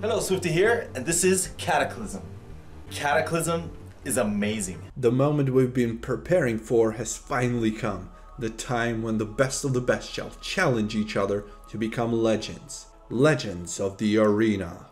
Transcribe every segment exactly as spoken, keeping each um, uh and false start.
Hello, Swifty here, and this is Cataclysm. Cataclysm is amazing. The moment we've been preparing for has finally come. The time when the best of the best shall challenge each other to become legends. Legends of the Arena.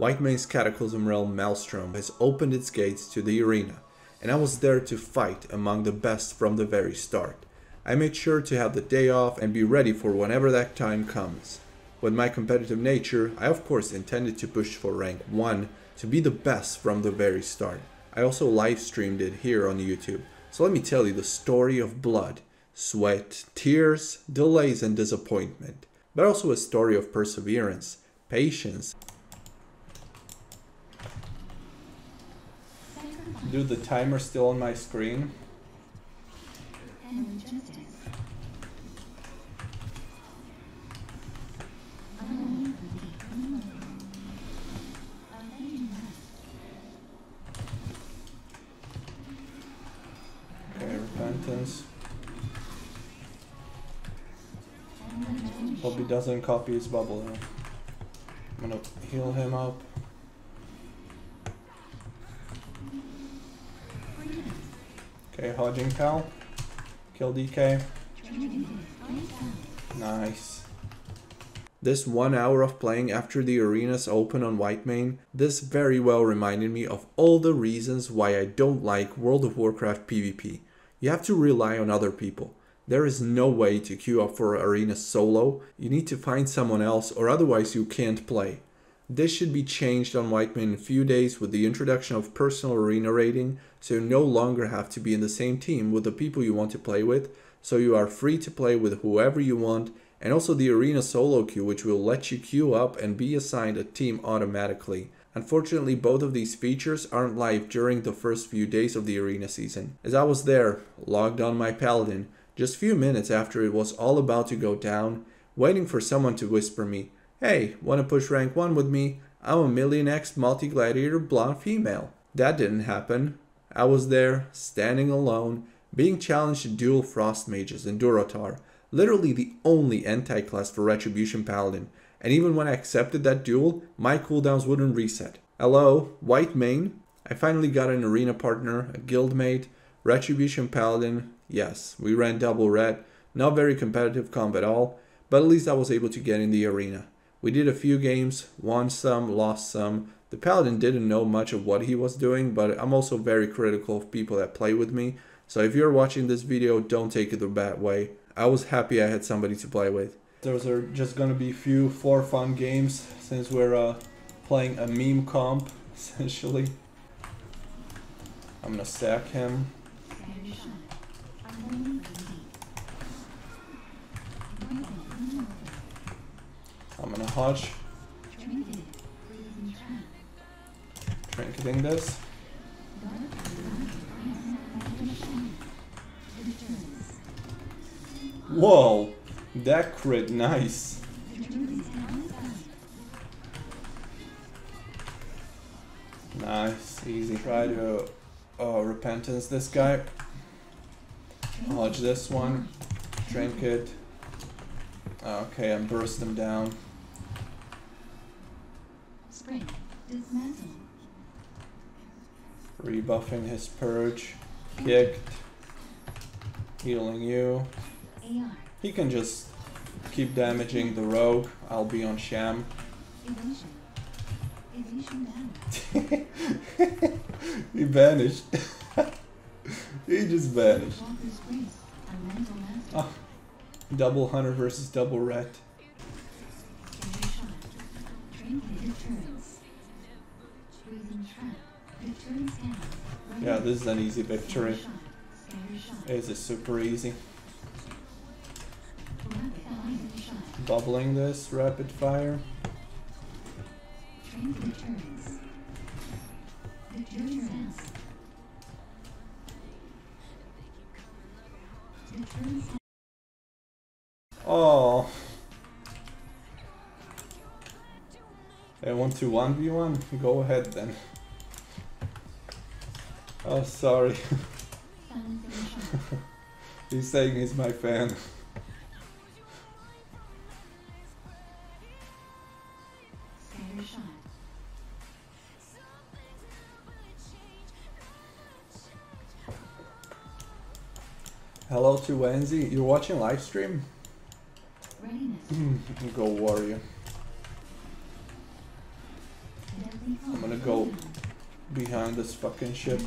Whitemane's Cataclysm realm Maelstrom has opened its gates to the arena, and I was there to fight among the best from the very start. I made sure to have the day off and be ready for whenever that time comes. With my competitive nature, I of course intended to push for rank one to be the best from the very start. I also live streamed it here on YouTube, so let me tell you the story of blood, sweat, tears, delays and disappointment, but also a story of perseverance, patience. Dude, the timer's still on my screen. Okay, repentance. Hope he doesn't copy his bubble. Huh? I'm gonna heal him up. Okay, hodging pal. Kill D K. Nice. This one hour of playing after the arenas open on Whitemane, this very well reminded me of all the reasons why I don't like World of Warcraft PvP. You have to rely on other people. There is no way to queue up for arena solo. You need to find someone else or otherwise you can't play. This should be changed on Whitemane in a few days with the introduction of personal arena rating, so you no longer have to be in the same team with the people you want to play with, so you are free to play with whoever you want, and also the arena solo queue, which will let you queue up and be assigned a team automatically. Unfortunately, both of these features aren't live during the first few days of the arena season. As I was there, logged on my paladin, just few minutes after it was all about to go down, waiting for someone to whisper me, "Hey, wanna push rank one with me? I'm a million X multi-gladiator blonde female." That didn't happen. I was there, standing alone, being challenged to duel Frost Mages and Durotar, literally the only anti-class for Retribution Paladin, and even when I accepted that duel, my cooldowns wouldn't reset. Hello, Whitemane? I finally got an arena partner, a guildmate, Retribution Paladin. Yes, we ran double red, not very competitive comp at all, but at least I was able to get in the arena. We did a few games, won some, lost some. The Paladin didn't know much of what he was doing, but I'm also very critical of people that play with me, so if you're watching this video, don't take it the bad way. I was happy I had somebody to play with. Those are just gonna be few four fun games, since we're uh, playing a meme comp, essentially. I'm gonna stack him. I'm gonna hodge. Trinketing this. Whoa! That crit, nice! Nice, easy. Try to uh, repentance this guy. Hodge this one. Trinket. Okay, I'm burst him down. Rebuffing his purge. Kicked. Healing you. He can just keep damaging the rogue. I'll be on sham. He vanished. He just vanished. Oh. Double hunter versus double ret. Yeah, this is an easy victory. This is super easy. Bubbling this rapid fire. Oh. They want to one v one? Go ahead then. Oh, sorry. He's saying he's my fan. Hello to Wenzi. You're watching live stream? Go warrior. I'm gonna go behind this fucking ship.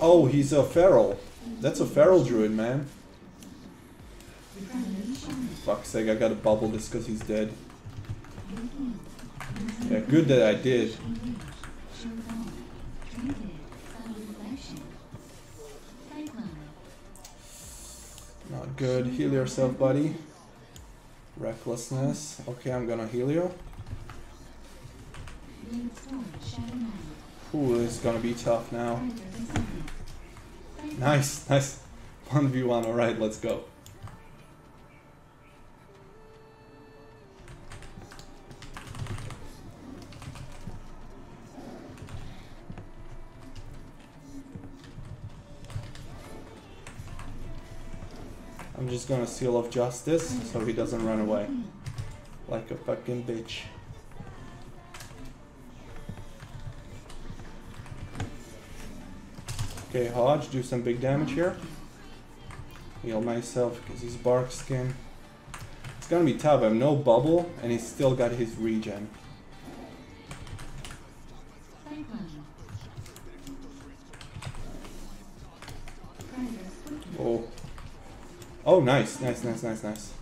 Oh, he's a feral. That's a feral druid, man. Fuck's sake, I gotta bubble this because he's dead. Yeah, good that I did. Not good. Heal yourself, buddy. Recklessness. Okay, I'm gonna heal you. Ooh, this is gonna be tough now. Nice, nice. one v one, alright, let's go. I'm just gonna seal off justice so he doesn't run away. Like a fucking bitch. Okay, Hodge, do some big damage here. Heal myself because he's bark skin. It's gonna be tough. I have no bubble and he's still got his regen. Oh. Oh, nice, nice, nice, nice, nice.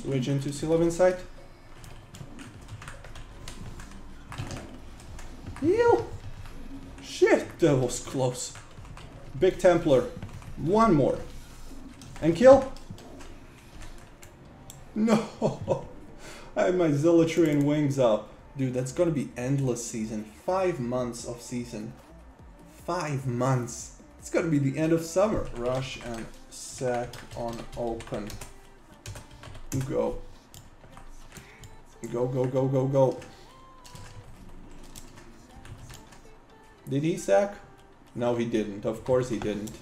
Switch into Seal of Insight. Heal! Shit, that was close. Big Templar. One more. And kill? No! I have my Zealotry and Wings up. Dude, that's gonna be endless season. Five months of season. Five months. It's gonna be the end of summer. Rush and sack on open. Go. Go, go, go, go, go. Did he sack? No, he didn't. Of course he didn't.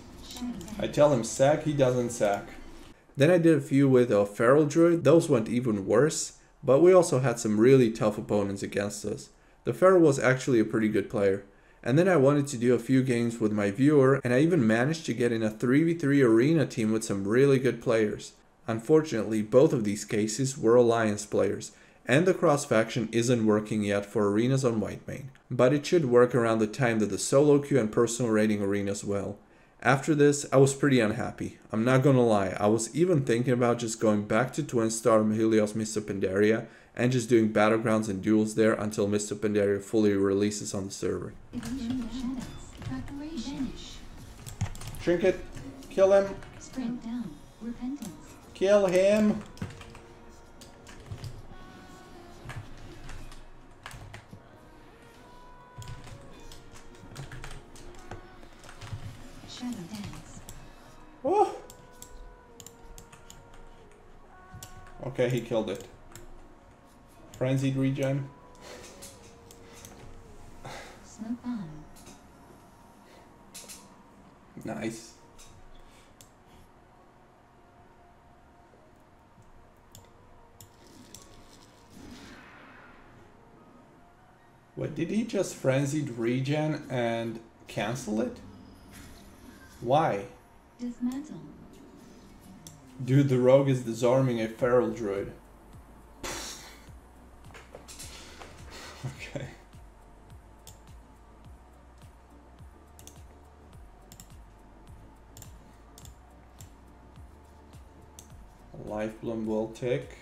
I tell him sack, he doesn't sack. Then I did a few with a feral druid. Those went even worse, but we also had some really tough opponents against us. The feral was actually a pretty good player. And then I wanted to do a few games with my viewer, and I even managed to get in a three v three arena team with some really good players. Unfortunately, both of these cases were Alliance players, and the cross-faction isn't working yet for arenas on Whitemane, but it should work around the time that the solo queue and personal rating arenas will. After this, I was pretty unhappy. I'm not gonna lie, I was even thinking about just going back to Twin Star Helios Mister Pandaria and just doing battlegrounds and duels there until Mister Pandaria fully releases on the server. Trinket, kill him. Sprint down. Repentance. Kill him. Oh. Okay, he killed it. Frenzied regen. Smoke bomb. Nice. Wait, did he just frenzied regen and cancel it? Why? Dismantle. Dude, the rogue is disarming a feral druid. Okay. Life bloom will tick.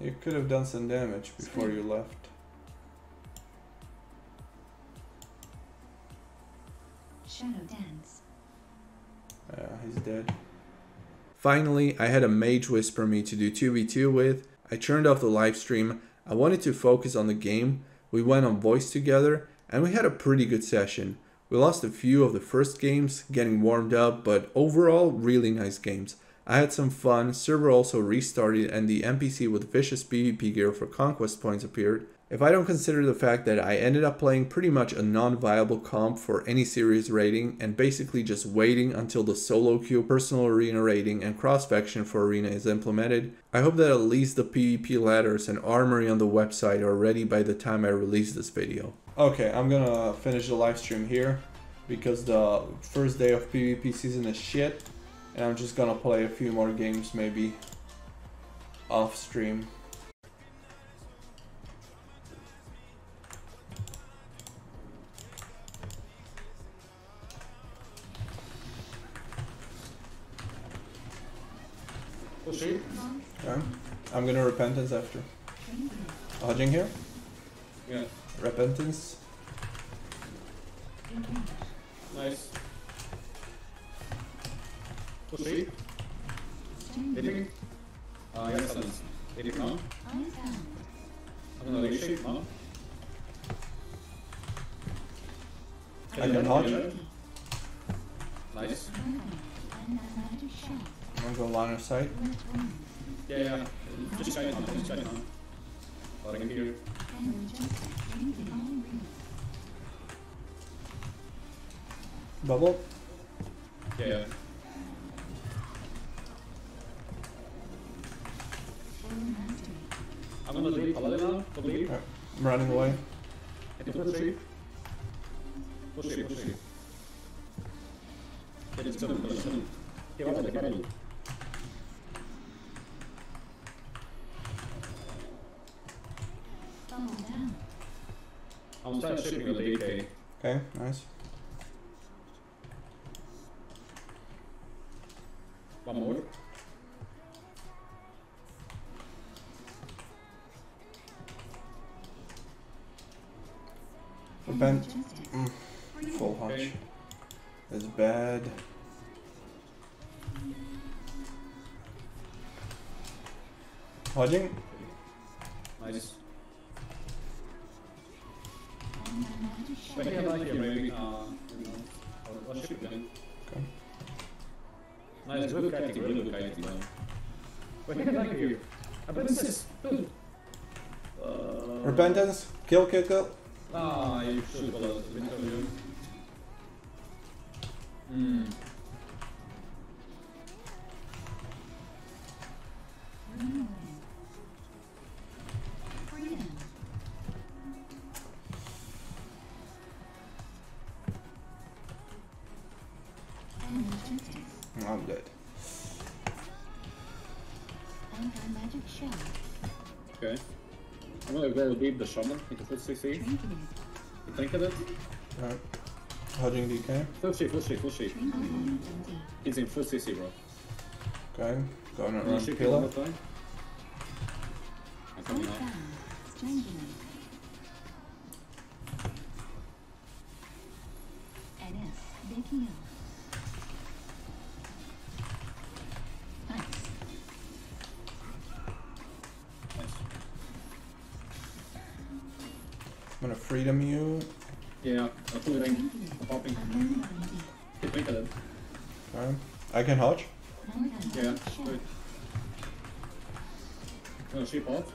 You could have done some damage before you left. Shadow dance. Yeah, he's dead. Finally, I had a mage whisper me to do two v two with. I turned off the live stream. I wanted to focus on the game. We went on voice together and we had a pretty good session. We lost a few of the first games, getting warmed up, but overall really nice games. I had some fun, server also restarted and the N P C with vicious PvP gear for conquest points appeared. If I don't consider the fact that I ended up playing pretty much a non-viable comp for any serious rating and basically just waiting until the solo queue, personal arena rating and cross-faction for arena is implemented, I hope that at least the PvP ladders and armory on the website are ready by the time I release this video. Okay, I'm gonna finish the live stream here because the first day of PvP season is shit and I'm just gonna play a few more games maybe off stream. Okay. I'm gonna repentance after. Hodging here? Yeah. Repentance. Nice. Push. Hitting. Ah, yes, hitting now. Another shape now. I can hodge. Nice. I'm gonna go line of sight. Yeah, yeah. Just check it out. Just check it out. I can hear. Bubble? Yeah, yeah. I'm gonna leave Paladin now. Don't leave. I'm running away. Push it. Push it. Push it. Get it done. Get it done. Get it done. Get it done. I'm starting shipping on the D K. Okay, nice. One more. Repent. Mm. Full hodge. Okay. That's bad. Hodging? Nice. But yeah, like here, maybe, uh, you know, or, or ship then. Okay. Nice, good kiting, really good kiting, man. But yeah, like here. Repentance, build! Uh... Repentance, kill, kill, kill. Ah, you should follow the window room. Hmm. I'm dead. Okay. I'm gonna go deep the shaman into full C C. You tanked it? Alright. Hodging D K. Full shape, full shape, full shape. He's in full C C, bro. Okay. Going out around pillar. I'm coming out. Arenas, baking up. I'm gonna freedom you. Yeah, I'm pulling. I'm popping. Okay. I can hodge. Yeah, good. Gonna sheep off.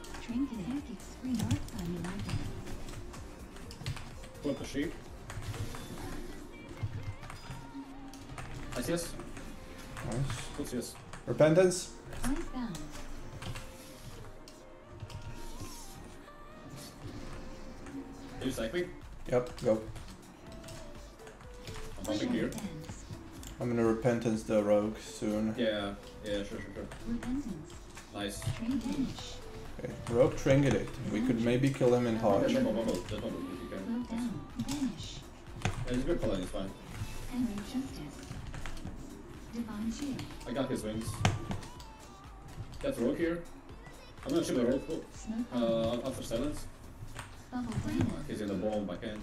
Pull up the sheep. Nice, yes. Nice. Good, yes. Repentance. You cycling? Yep, go. I'm bumping here. I'm gonna repentance the rogue soon. Yeah, yeah, sure, sure, sure. Nice. Okay, rogue trinketed. We could maybe kill him in hodge. Yeah, he's good for that, it's fine. I got his wings. Got rogue here. I'm gonna shoot the rogue. Uh, after silence. He's in the bomb back end.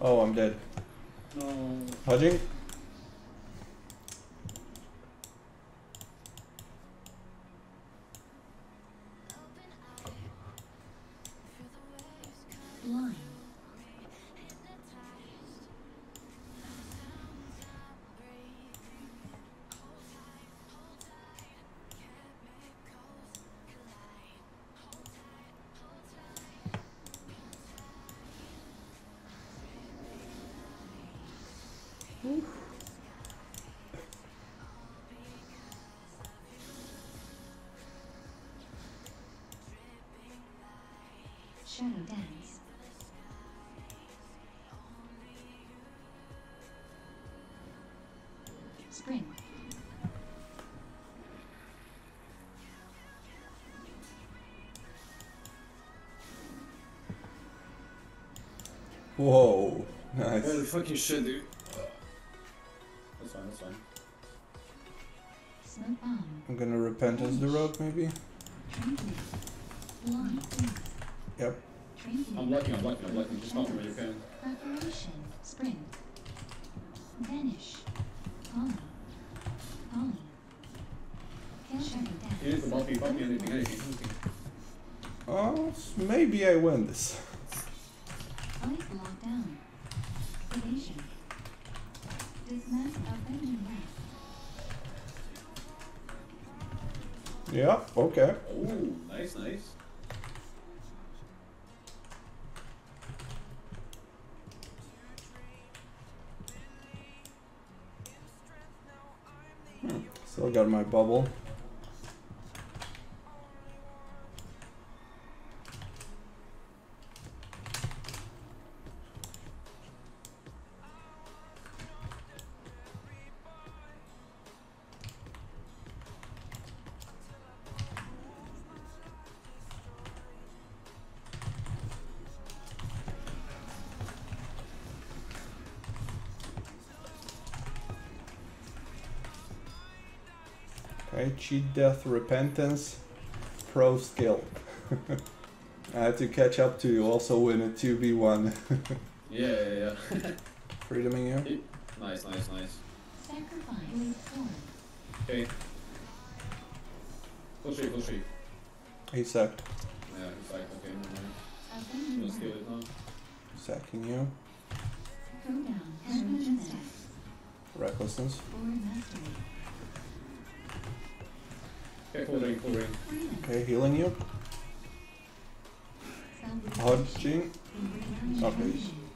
Oh, I'm dead. No. Hodging? Shadow dance. Spring. Whoa, nice. Holy fucking shit, dude. That's fine, that's fine. I'm gonna repent as the rope, maybe? Yep. I'm blocking, I'm blocking, I'm blocking. Just not where you can. Preparation. Spring. Vanish. Polly. Polly. You need to buffy, buffy, anything, anything. Oh, maybe I win this. Eyes locked down. Sedation. Dismantle of enemy left. Yeah, okay. Ooh, nice, nice. Hmm. Still got my bubble. Cheat death, repentance, pro skill. I have to catch up to you, also win a two v one. Yeah, yeah, yeah. Freedoming you. Nice, nice, nice. Sacrifice. Okay. Full sheep, full sheep. He sacked. Yeah, he sacked, okay. No, no. Let's kill it now. Sacking you. Go down. Recklessness. Okay, full ring, full ring. Okay, healing you. Hodging. Okay.